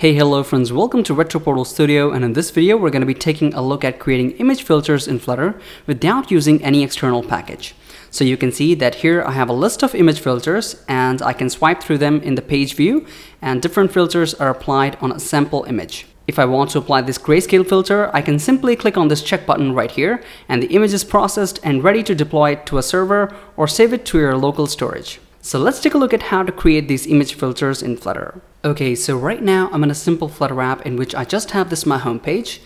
Hey, hello friends, welcome to Retro Portal Studio, and in this video we're going to be taking a look at creating image filters in Flutter without using any external package. So you can see that here I have a list of image filters and I can swipe through them in the page view, and different filters are applied on a sample image. If I want to apply this grayscale filter, I can simply click on this check button right here and the image is processed and ready to deploy it to a server or save it to your local storage. So let's take a look at how to create these image filters in Flutter. Okay, so right now I'm in a simple Flutter app in which I just have my homepage,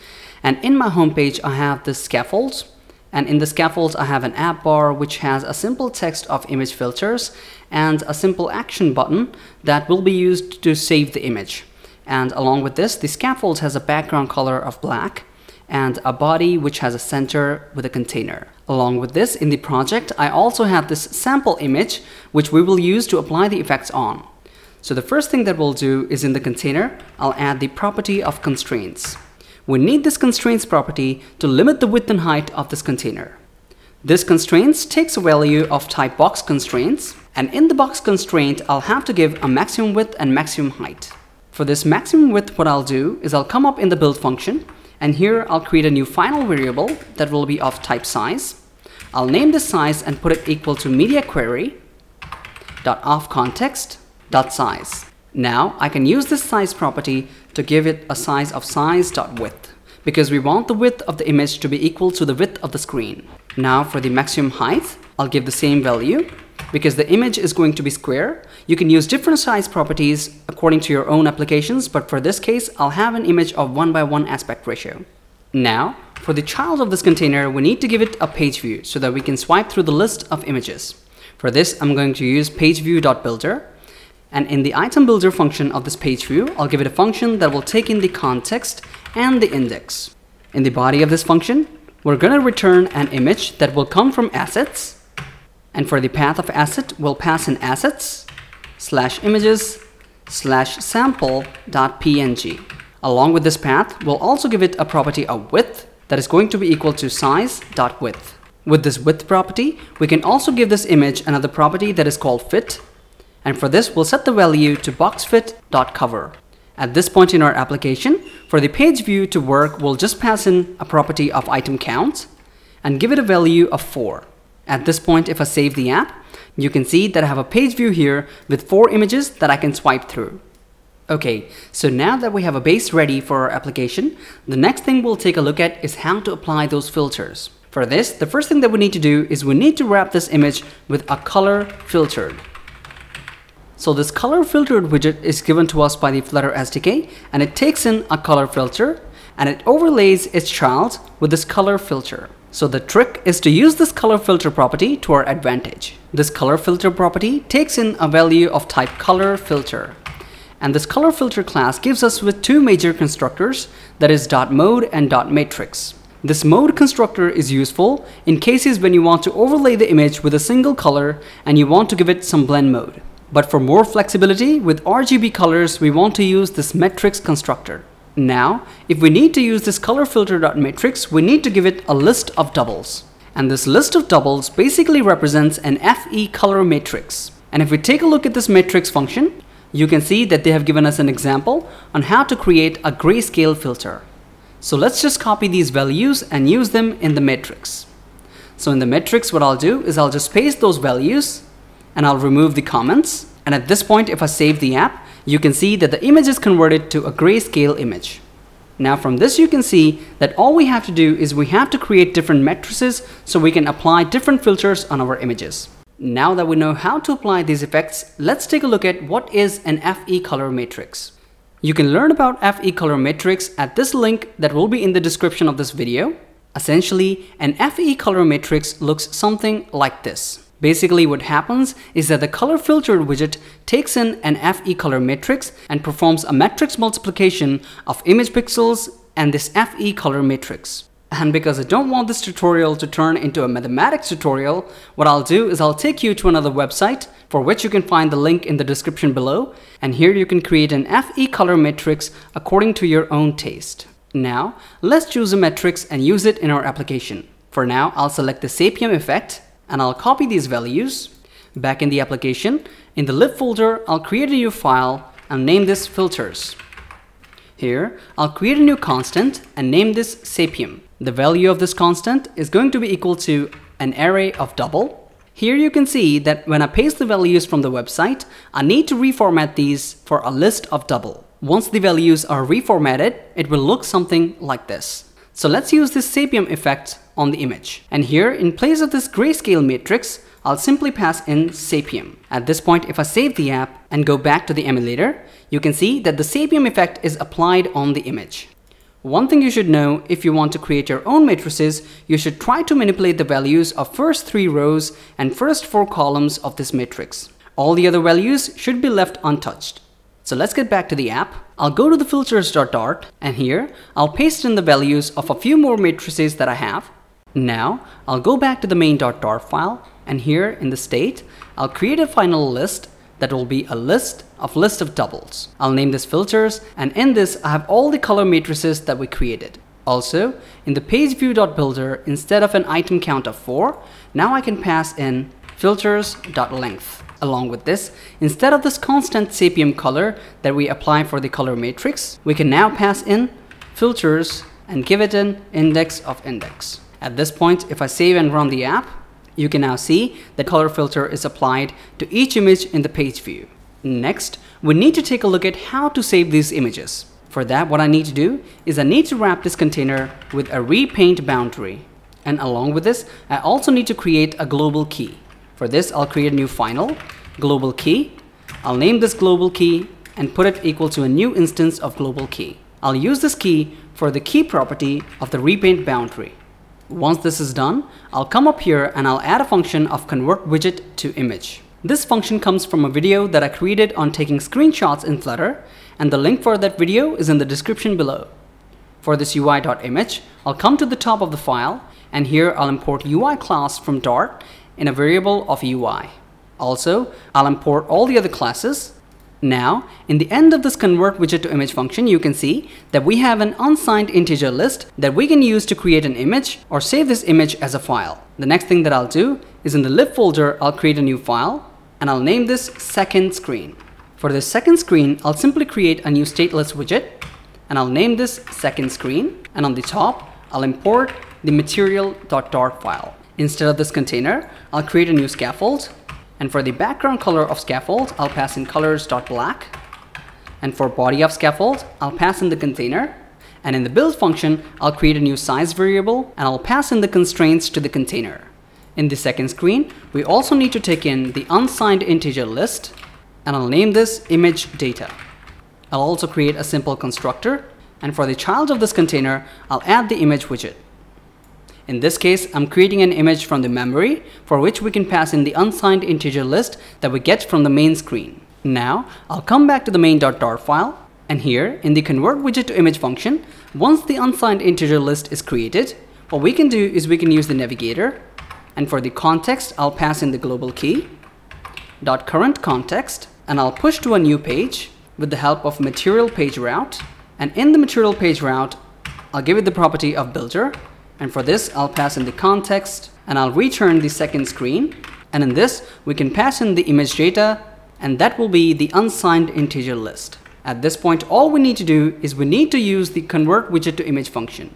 and in my homepage I have this scaffold, and in the scaffold I have an app bar which has a simple text of image filters and a simple action button that will be used to save the image. And along with this, the scaffold has a background color of black and a body which has a center with a container. Along with this, in the project, I also have this sample image which we will use to apply the effects on. So the first thing that we'll do is in the container, I'll add the property of constraints. We need this constraints property to limit the width and height of this container. This constraints takes a value of type BoxConstraints, and in the box constraint, I'll have to give a maximum width and maximum height. For this maximum width, what I'll do is I'll come up in the build function, and here I'll create a new final variable that will be of type size. I'll name this size and put it equal to MediaQuery.offContext.size. Now I can use this size property to give it a size of size.width, because we want the width of the image to be equal to the width of the screen. Now for the maximum height, I'll give the same value. Because the image is going to be square, you can use different size properties according to your own applications, but for this case, I'll have an image of 1:1 aspect ratio. Now, for the child of this container, we need to give it a page view so that we can swipe through the list of images. For this, I'm going to use PageView.builder, and in the item builder function of this page view, I'll give it a function that will take in the context and the index. In the body of this function, we're going to return an image that will come from assets. And for the path of asset, we'll pass in assets/images/sample.png. Along with this path, we'll also give it a property of width that is going to be equal to size.width. With this width property, we can also give this image another property that is called fit. And for this, we'll set the value to boxFit.cover. At this point in our application, for the page view to work, we'll just pass in a property of item count and give it a value of 4. At this point, if I save the app, you can see that I have a page view here with 4 images that I can swipe through. Okay, so now that we have a base ready for our application, the next thing we'll take a look at is how to apply those filters. For this, the first thing that we need to do is we need to wrap this image with a color filtered. So this color filtered widget is given to us by the Flutter SDK, and it takes in a color filter and it overlays its child with this color filter. So the trick is to use this color filter property to our advantage. This color filter property takes in a value of type color filter. And this color filter class gives us with 2 major constructors, that is .mode and .matrix. This mode constructor is useful in cases when you want to overlay the image with a single color and you want to give it some blend mode. But for more flexibility with RGB colors, we want to use this matrix constructor. Now, if we need to use this ColorFilter.Matrix, we need to give it a list of doubles. And this list of doubles basically represents an feColor matrix. And if we take a look at this matrix function, you can see that they have given us an example on how to create a grayscale filter. So let's just copy these values and use them in the matrix. So in the matrix, what I'll do is I'll just paste those values and I'll remove the comments. And at this point, if I save the app, you can see that the image is converted to a grayscale image. Now from this you can see that all we have to do is we have to create different matrices so we can apply different filters on our images. Now that we know how to apply these effects, let's take a look at what is an feColor matrix. You can learn about feColor matrix at this link that will be in the description of this video. Essentially, an feColor matrix looks something like this. Basically what happens is that the color filtered widget takes in an feColor matrix and performs a matrix multiplication of image pixels and this feColor matrix. And because I don't want this tutorial to turn into a mathematics tutorial, what I'll do is I'll take you to another website for which you can find the link in the description below, and here you can create an feColor matrix according to your own taste. Now let's choose a matrix and use it in our application. For now, I'll select the Sapiem effect, and I'll copy these values. Back in the application, in the lib folder, I'll create a new file and name this filters. Here, I'll create a new constant and name this Sapium. The value of this constant is going to be equal to an array of double. Here you can see that when I paste the values from the website, I need to reformat these for a list of double. Once the values are reformatted, it will look something like this. So let's use this Sapium effect on the image. And here, in place of this grayscale matrix, I'll simply pass in Sapium. At this point, if I save the app and go back to the emulator, you can see that the Sapium effect is applied on the image. One thing you should know, if you want to create your own matrices, you should try to manipulate the values of first 3 rows and first 4 columns of this matrix. All the other values should be left untouched. So let's get back to the app. I'll go to the filters.dart and here I'll paste in the values of a few more matrices that I have. Now I'll go back to the main.dart file and here in the state I'll create a final list that will be a list of doubles. I'll name this filters and in this I have all the color matrices that we created. Also in the pageview.builder instead of an item count of 4, now I can pass in filters.length. Along with this, instead of this constant Sapium color that we apply for the color matrix, we can now pass in filters and give it an index of index. At this point, if I save and run the app, you can now see the color filter is applied to each image in the page view. Next, we need to take a look at how to save these images. For that, what I need to do is I need to wrap this container with a repaint boundary. And along with this, I also need to create a global key. For this, I'll create a new final, global key. I'll name this global key and put it equal to a new instance of global key. I'll use this key for the key property of the repaint boundary. Once this is done, I'll come up here and I'll add a function of convert widget to image. This function comes from a video that I created on taking screenshots in Flutter, and the link for that video is in the description below. For this UI.Image, I'll come to the top of the file and here I'll import UI class from Dart in a variable of UI. Also, I'll import all the other classes. Now, in the end of this convert widget to image function, you can see that we have an unsigned integer list that we can use to create an image or save this image as a file. The next thing that I'll do is in the lib folder, I'll create a new file and I'll name this second screen. For this second screen, I'll simply create a new stateless widget and I'll name this second screen. And on the top, I'll import the material.dart file. Instead of this container, I'll create a new scaffold, and for the background color of scaffold, I'll pass in colors.black, and for body of scaffold, I'll pass in the container, and in the build function, I'll create a new size variable, and I'll pass in the constraints to the container. In the second screen, we also need to take in the unsigned integer list, and I'll name this image data. I'll also create a simple constructor, and for the child of this container, I'll add the image widget. In this case, I'm creating an image from the memory for which we can pass in the unsigned integer list that we get from the main screen. Now, I'll come back to the main.dart file and here in the convert widget to image function, once the unsigned integer list is created, what we can do is we can use the navigator and for the context, I'll pass in the global key dot current context and I'll push to a new page with the help of material page route and in the material page route, I'll give it the property of builder. And for this, I'll pass in the context and I'll return the second screen. And in this, we can pass in the image data and that will be the unsigned integer list. At this point, all we need to do is we need to use the convert widget to image function.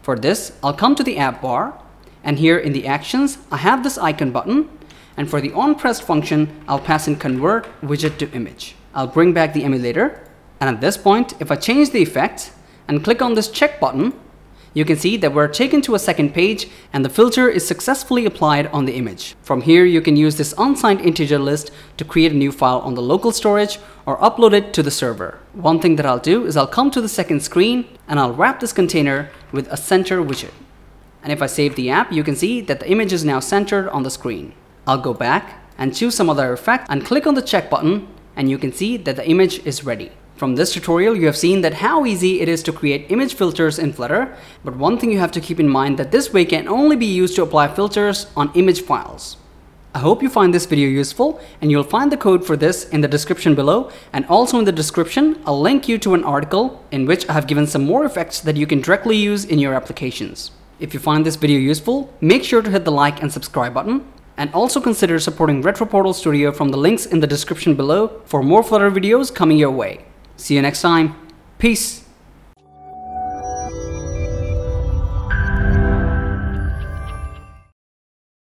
For this, I'll come to the app bar and here in the actions, I have this icon button. And for the onPressed function, I'll pass in convert widget to image. I'll bring back the emulator. And at this point, if I change the effect and click on this check button, you can see that we're taken to a second page and the filter is successfully applied on the image. From here, you can use this unsigned integer list to create a new file on the local storage or upload it to the server. One thing that I'll do is I'll come to the second screen and I'll wrap this container with a center widget. And if I save the app, you can see that the image is now centered on the screen. I'll go back and choose some other effect and click on the check button and you can see that the image is ready. From this tutorial, you have seen that how easy it is to create image filters in Flutter, but one thing you have to keep in mind that this way can only be used to apply filters on image files. I hope you find this video useful and you'll find the code for this in the description below and also in the description, I'll link you to an article in which I have given some more effects that you can directly use in your applications. If you find this video useful, make sure to hit the like and subscribe button. And also consider supporting Retro Portal Studio from the links in the description below for more Flutter videos coming your way. See you next time. Peace.